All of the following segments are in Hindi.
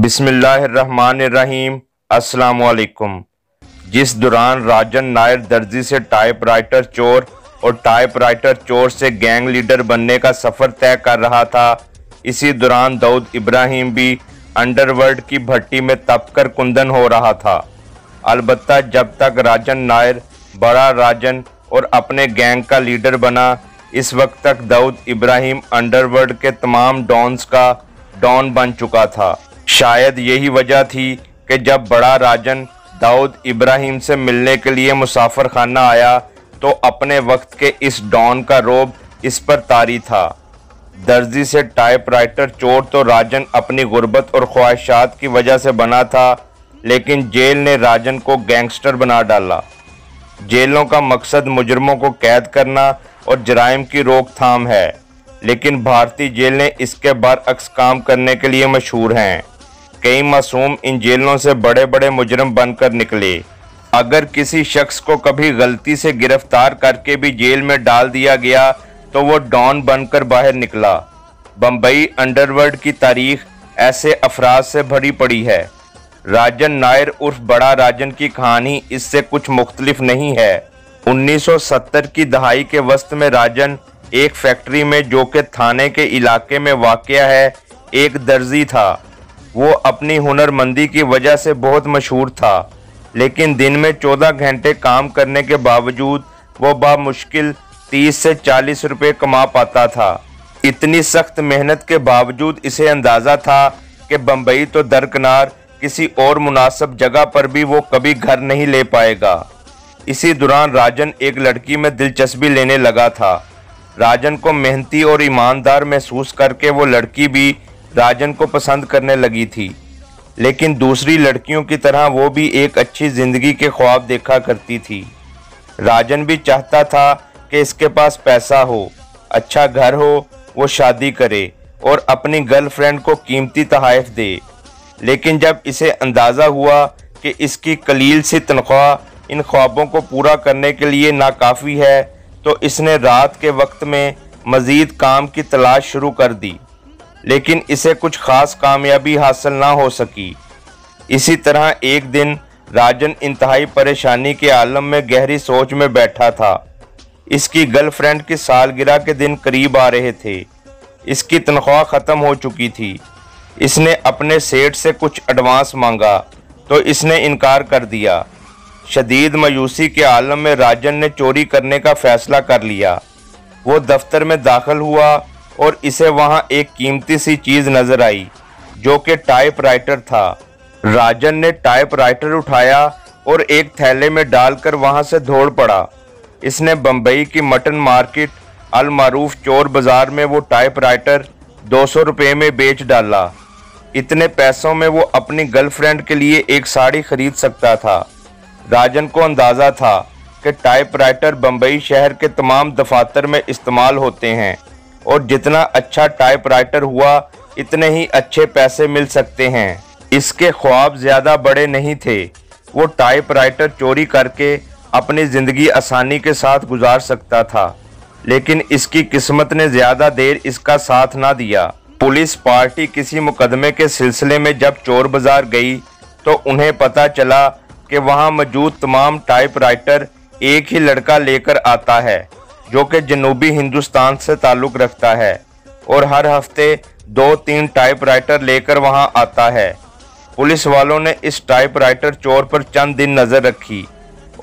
बिस्मिल्लाहिर्रहमानिर्रहीम, अस्सलामुअलैकुम। जिस दौरान राजन नायर दर्जी से टाइपराइटर चोर और टाइपराइटर चोर से गैंग लीडर बनने का सफ़र तय कर रहा था, इसी दौरान दाऊद इब्राहिम भी अंडरवर्ल्ड की भट्टी में तपकर कुंदन हो रहा था। अलबत्ता जब तक राजन नायर, बड़ा राजन और अपने गैंग का लीडर बना, इस वक्त तक दाऊद इब्राहिम अंडरवर्ल्ड के तमाम डॉन्स का डॉन बन चुका था। शायद यही वजह थी कि जब बड़ा राजन दाऊद इब्राहिम से मिलने के लिए मुसाफर खाना आया तो अपने वक्त के इस डॉन का रोब इस पर तारी था। दर्जी से टाइपराइटर चोर तो राजन अपनी गुर्बत और ख्वाहिशात की वजह से बना था, लेकिन जेल ने राजन को गैंगस्टर बना डाला। जेलों का मकसद मुजरमों को कैद करना और जराइम की रोकथाम है, लेकिन भारतीय जेलें इसके बरअक्स काम करने के लिए मशहूर हैं। कई मासूम इन जेलों से बड़े बड़े मुजरम बनकर निकले। अगर किसी शख्स को कभी गलती से गिरफ्तार करके भी जेल में डाल दिया गया तो वो डॉन बनकर बाहर निकला। बम्बई अंडरवर्ल्ड की तारीख ऐसे अफराद से भरी पड़ी है। राजन नायर उर्फ बड़ा राजन की कहानी इससे कुछ मुख्तलिफ नहीं है। 1970 की दहाई के वस्त में राजन एक फैक्ट्री में, जो कि थाने के इलाके में वाक़या है, एक दर्जी था। वो अपनी हुनरमंदी की वजह से बहुत मशहूर था, लेकिन दिन में 14 घंटे काम करने के बावजूद वो बामुश्किल 30 से 40 रुपए कमा पाता था। इतनी सख्त मेहनत के बावजूद इसे अंदाज़ा था कि बम्बई तो दरकिनार, किसी और मुनासिब जगह पर भी वो कभी घर नहीं ले पाएगा। इसी दौरान राजन एक लड़की में दिलचस्पी लेने लगा था। राजन को मेहनती और ईमानदार महसूस करके वो लड़की भी राजन को पसंद करने लगी थी, लेकिन दूसरी लड़कियों की तरह वो भी एक अच्छी ज़िंदगी के ख्वाब देखा करती थी। राजन भी चाहता था कि इसके पास पैसा हो, अच्छा घर हो, वो शादी करे और अपनी गर्लफ्रेंड को कीमती तोहफे दे। लेकिन जब इसे अंदाज़ा हुआ कि इसकी कलील सी तनख्वाह इन ख्वाबों को पूरा करने के लिए नाकाफ़ी है, तो इसने रात के वक्त में मज़ीद काम की तलाश शुरू कर दी, लेकिन इसे कुछ ख़ास कामयाबी हासिल ना हो सकी। इसी तरह एक दिन राजन इंतहाई परेशानी के आलम में गहरी सोच में बैठा था। इसकी गर्लफ्रेंड की सालगिरह के दिन करीब आ रहे थे। इसकी तनख्वाह ख़त्म हो चुकी थी। इसने अपने सेठ से कुछ एडवांस मांगा तो इसने इनकार कर दिया। शदीद मायूसी के आलम में राजन ने चोरी करने का फ़ैसला कर लिया। वो दफ्तर में दाखिल हुआ और इसे वहाँ एक कीमती सी चीज़ नज़र आई, जो कि टाइपराइटर था। राजन ने टाइपराइटर उठाया और एक थैले में डालकर वहाँ से दौड़ पड़ा। इसने बम्बई की मटन मार्केट अलमारूफ चोर बाज़ार में वो टाइपराइटर 200 रुपये में बेच डाला। इतने पैसों में वो अपनी गर्लफ्रेंड के लिए एक साड़ी खरीद सकता था। राजन को अंदाज़ा था कि टाइपराइटर बम्बई शहर के तमाम दफातर में इस्तेमाल होते हैं और जितना अच्छा टाइपराइटर हुआ इतने ही अच्छे पैसे मिल सकते हैं। इसके ख्वाब ज़्यादा बड़े नहीं थे। वो टाइपराइटर चोरी करके अपनी ज़िंदगी आसानी के साथ गुजार सकता था, लेकिन इसकी किस्मत ने ज़्यादा देर इसका साथ ना दिया। पुलिस पार्टी किसी मुकदमे के सिलसिले में जब चोर बाज़ार गई तो उन्हें पता चला कि वहाँ मौजूद तमाम टाइपराइटर एक ही लड़का लेकर आता है, जो कि जनूबी हिंदुस्तान से ताल्लुक़ रखता है और हर हफ्ते 2-3 टाइपराइटर लेकर वहाँ आता है। पुलिस वालों ने इस टाइपराइटर चोर पर चंद दिन नज़र रखी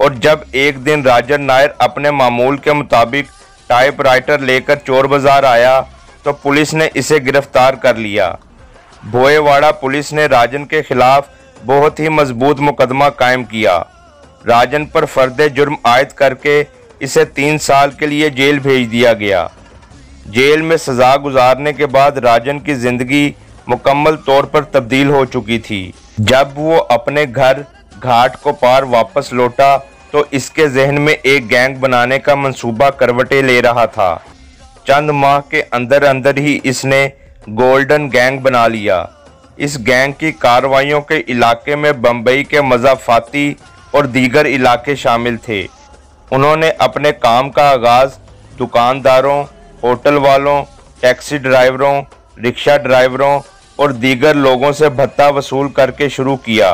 और जब एक दिन राजन नायर अपने मामूल के मुताबिक टाइपराइटर लेकर चोर बाज़ार आया तो पुलिस ने इसे गिरफ्तार कर लिया। भोएवाड़ा पुलिस ने राजन के ख़िलाफ़ बहुत ही मजबूत मुकदमा कायम किया। राजन पर फर्द जुर्म आयद करके इसे 3 साल के लिए जेल भेज दिया गया। जेल में सज़ा गुजारने के बाद राजन की ज़िंदगी मुकम्मल तौर पर तब्दील हो चुकी थी। जब वो अपने घर घाट को पार वापस लौटा तो इसके जहन में एक गैंग बनाने का मंसूबा करवटें ले रहा था। चंद माह के अंदर अंदर ही इसने गोल्डन गैंग बना लिया। इस गैंग की कार्रवाइयों के इलाके में बम्बई के मज़ाफ़ाती और दीगर इलाके शामिल थे। उन्होंने अपने काम का आगाज़ दुकानदारों, होटल वालों, टैक्सी ड्राइवरों, रिक्शा ड्राइवरों और दीगर लोगों से भत्ता वसूल करके शुरू किया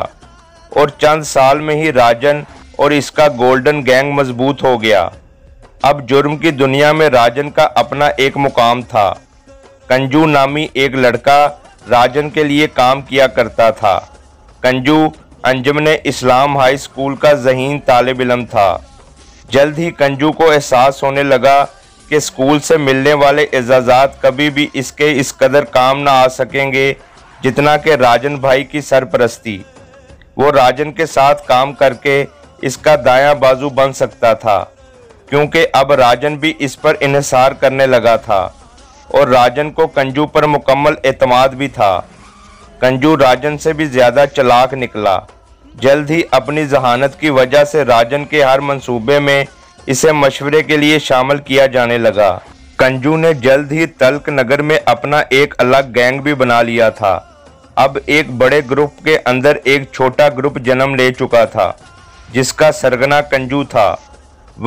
और चंद साल में ही राजन और इसका गोल्डन गैंग मजबूत हो गया। अब जुर्म की दुनिया में राजन का अपना एक मुकाम था। कंजू नामी एक लड़का राजन के लिए काम किया करता था। कंजू अंजुमन इस्लाम हाई स्कूल का ज़हीन तालिब इल्म था। जल्द ही कंजू को एहसास होने लगा कि स्कूल से मिलने वाले एजाज़ात कभी भी इसके इस कदर काम ना आ सकेंगे जितना कि राजन भाई की सरपरस्ती। वो राजन के साथ काम करके इसका दायां बाजू बन सकता था क्योंकि अब राजन भी इस पर इन्हिसार करने लगा था और राजन को कंजू पर मुकम्मल एतमाद भी था। कंजू राजन से भी ज़्यादा चालाक निकला। जल्द ही अपनी जहानत की वजह से राजन के हर मंसूबे में इसे मशवरे के लिए शामिल किया जाने लगा। कंजू ने जल्द ही तल्क नगर में अपना एक अलग गैंग भी बना लिया था। अब एक बड़े ग्रुप के अंदर एक छोटा ग्रुप जन्म ले चुका था जिसका सरगना कंजू था।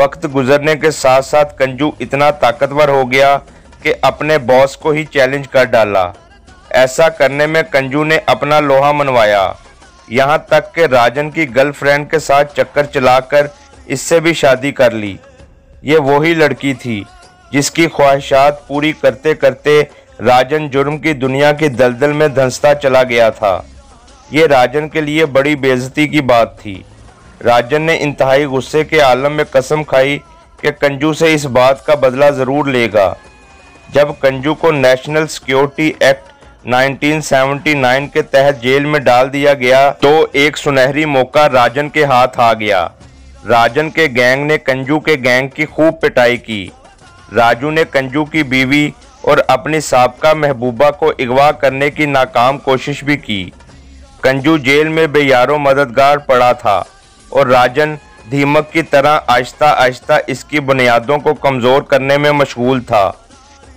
वक्त गुजरने के साथ साथ कंजू इतना ताकतवर हो गया कि अपने बॉस को ही चैलेंज कर डाला। ऐसा करने में कंजू ने अपना लोहा मनवाया, यहाँ तक कि राजन की गर्लफ्रेंड के साथ चक्कर चलाकर इससे भी शादी कर ली। ये वही लड़की थी जिसकी ख्वाहिशात पूरी करते करते राजन जुर्म की दुनिया की दलदल में धंसता चला गया था। ये राजन के लिए बड़ी बेइज्जती की बात थी। राजन ने इंतहाई गुस्से के आलम में कसम खाई कि कंजू से इस बात का बदला ज़रूर लेगा। जब कंजू को नेशनल सिक्योरिटी एक्ट 1979 के तहत जेल में डाल दिया गया तो एक सुनहरी मौका राजन के हाथ आ गया। राजन के गैंग ने कंजू के गैंग की खूब पिटाई की। राजू ने कंजू की बीवी और अपनी साबका महबूबा को अगवा करने की नाकाम कोशिश भी की। कंजू जेल में बेयारो मददगार पड़ा था और राजन धीमक की तरह आहिस्ता आहिस्ता इसकी बुनियादों को कमज़ोर करने में मशगूल था।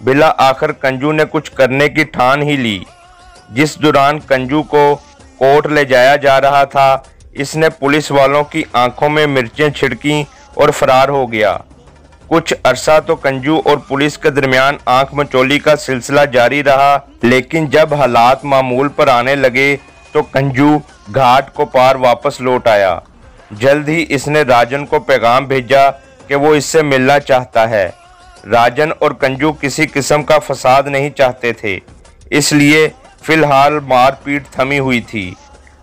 बिला आखिर कंजू ने कुछ करने की ठान ही ली। जिस दौरान कंजू को कोर्ट ले जाया जा रहा था, इसने पुलिस वालों की आंखों में मिर्चें छिड़कीं और फरार हो गया। कुछ अरसा तो कंजू और पुलिस के दरमियान आंख मचोली का सिलसिला जारी रहा, लेकिन जब हालात मामूल पर आने लगे तो कंजू घाट को पार वापस लौट आया। जल्द ही इसने राजन को पैगाम भेजा कि वो इससे मिलना चाहता है। राजन और कंजू किसी किस्म का फसाद नहीं चाहते थे, इसलिए फ़िलहाल मारपीट थमी हुई थी।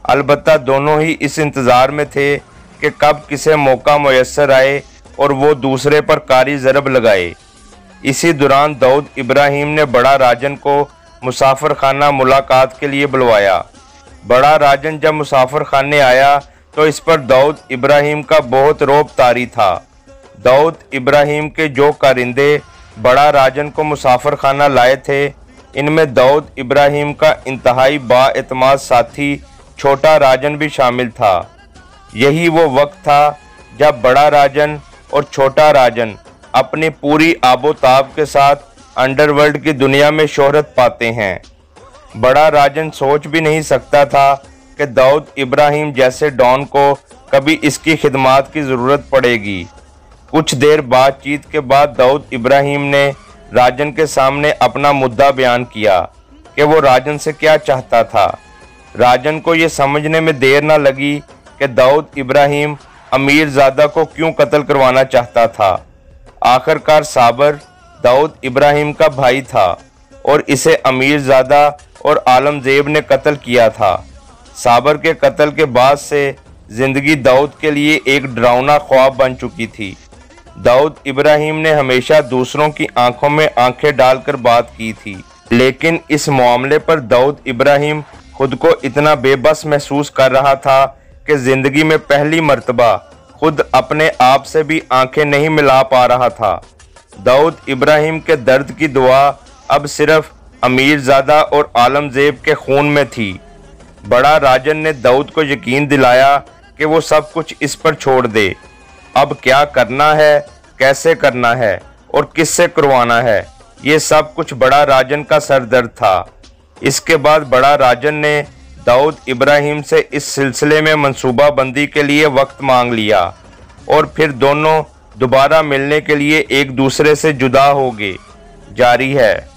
अलबत्ता दोनों ही इस इंतज़ार में थे कि कब किसे मौका मैसर आए और वो दूसरे पर कारी ज़रब लगाए। इसी दौरान दाऊद इब्राहिम ने बड़ा राजन को मुसाफर खाना मुलाकात के लिए बुलवाया। बड़ा राजन जब मुसाफर खाने आया तो इस पर दाऊद इब्राहिम का बहुत रोब तारी था। दाऊद इब्राहिम के जो कारिंदे बड़ा राजन को मुसाफर खाना लाए थे, इनमें दाऊद इब्राहिम का इंतहाई बाएतमाद साथी छोटा राजन भी शामिल था। यही वो वक्त था जब बड़ा राजन और छोटा राजन अपनी पूरी आबोताब के साथ अंडरवर्ल्ड की दुनिया में शोहरत पाते हैं। बड़ा राजन सोच भी नहीं सकता था कि दाऊद इब्राहिम जैसे डॉन को कभी इसकी खिदमात की ज़रूरत पड़ेगी। कुछ देर बातचीत के बाद दाऊद इब्राहिम ने राजन के सामने अपना मुद्दा बयान किया कि वो राजन से क्या चाहता था। राजन को ये समझने में देर ना लगी कि दाऊद इब्राहिम अमीरजादा को क्यों कत्ल करवाना चाहता था। आखिरकार साबर दाऊद इब्राहिम का भाई था और इसे अमीरजादा और आलमजेब ने कत्ल किया था। साबर के कत्ल के बाद से ज़िंदगी दाऊद के लिए एक डरावना ख्वाब बन चुकी थी। दाऊद इब्राहिम ने हमेशा दूसरों की आंखों में आंखें डालकर बात की थी, लेकिन इस मामले पर दाऊद इब्राहिम खुद को इतना बेबस महसूस कर रहा था कि ज़िंदगी में पहली मर्तबा खुद अपने आप से भी आंखें नहीं मिला पा रहा था। दाऊद इब्राहिम के दर्द की दुआ अब सिर्फ अमीरजादा और आलमजेब के खून में थी। बड़ा राजन ने दाऊद को यकीन दिलाया कि वो सब कुछ इस पर छोड़ दे। अब क्या करना है, कैसे करना है और किससे करवाना है, ये सब कुछ बड़ा राजन का सरदर्द था। इसके बाद बड़ा राजन ने दाऊद इब्राहिम से इस सिलसिले में मंसूबा बंदी के लिए वक्त मांग लिया और फिर दोनों दोबारा मिलने के लिए एक दूसरे से जुदा हो गए। जारी है।